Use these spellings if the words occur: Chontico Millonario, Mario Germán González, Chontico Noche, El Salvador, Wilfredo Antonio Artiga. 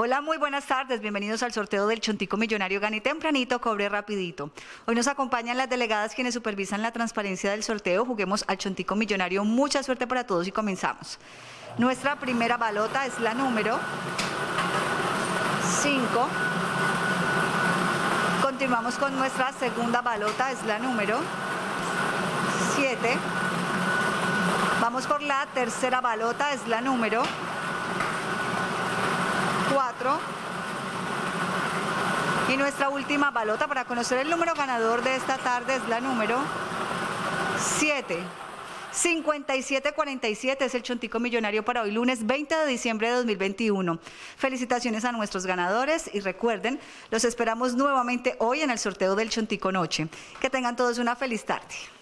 Hola, muy buenas tardes. Bienvenidos al sorteo del Chontico Millonario. Gane tempranito, cobre rapidito. Hoy nos acompañan las delegadas quienes supervisan la transparencia del sorteo. Juguemos al Chontico Millonario. Mucha suerte para todos y comenzamos. Nuestra primera balota es la número 5. Continuamos con nuestra segunda balota, es la número 7. Vamos por la tercera balota, es la número 4. Y nuestra última balota para conocer el número ganador de esta tarde es la número 7. 5747 es el Chontico Millonario para hoy, lunes 20 de diciembre de 2021. Felicitaciones a nuestros ganadores y recuerden, los esperamos nuevamente hoy en el sorteo del Chontico Noche. Que tengan todos una feliz tarde.